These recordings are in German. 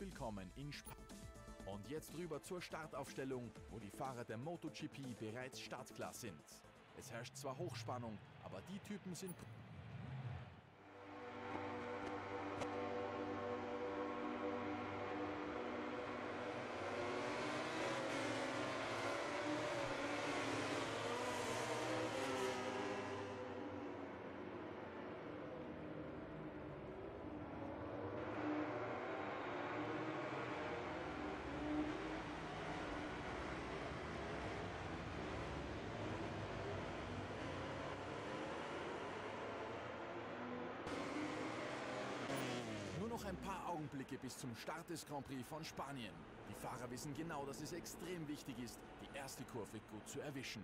willkommen in Spa. Und jetzt rüber zur Startaufstellung, wo die Fahrer der MotoGP bereits startklar sind. Es herrscht zwar Hochspannung, aber die Typen sind... Noch ein paar Augenblicke bis zum Start des Grand Prix von Spanien. Die Fahrer wissen genau, dass es extrem wichtig ist, die erste Kurve gut zu erwischen.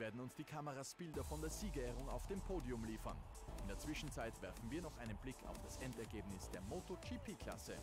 werden uns die Kameras Bilder von der Siegerehrung auf dem Podium liefern. In der Zwischenzeit werfen wir noch einen Blick auf das Endergebnis der MotoGP-Klasse.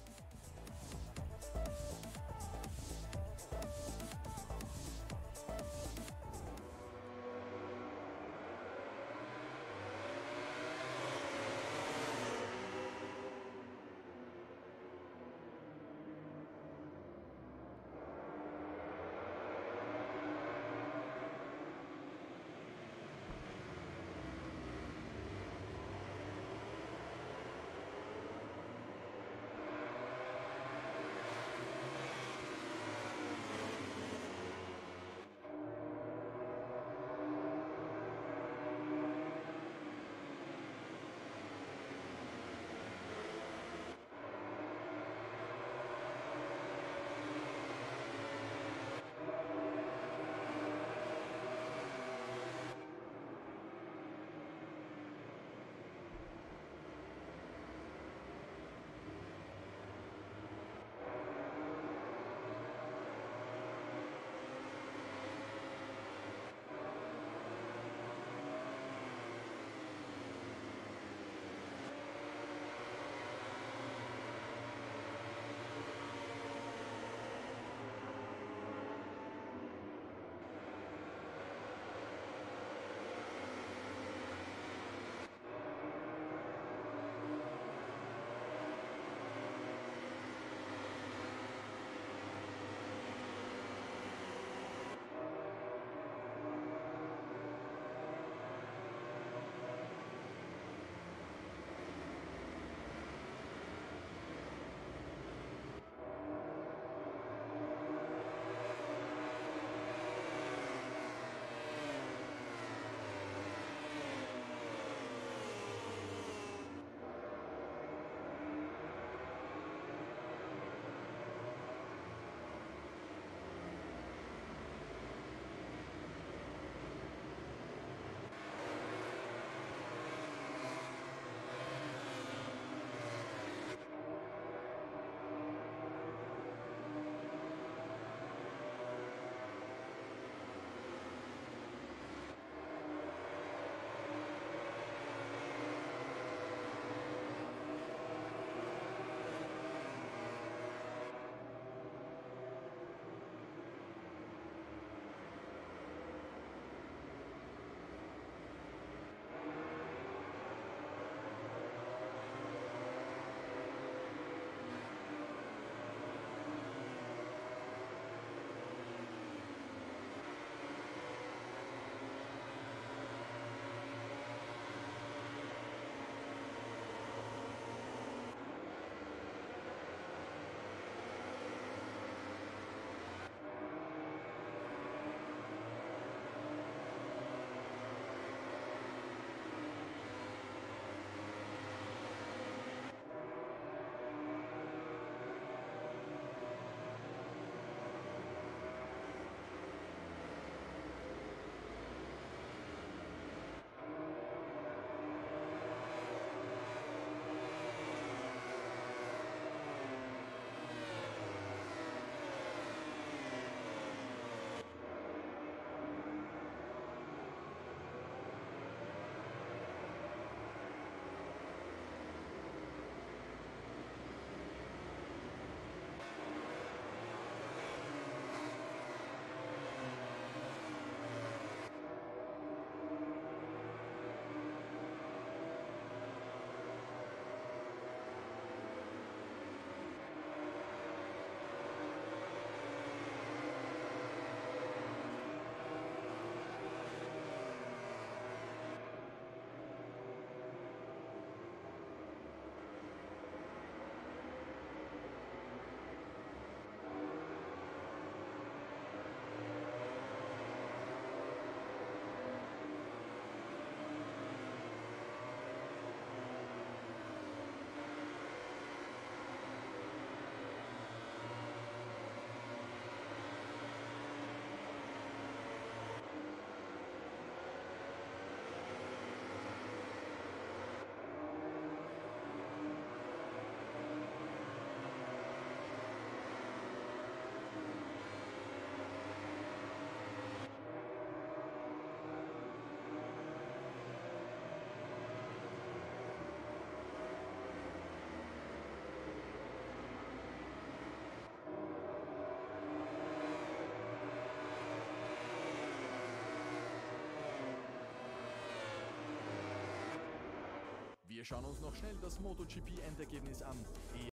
Wir schauen uns noch schnell das MotoGP-Endergebnis an.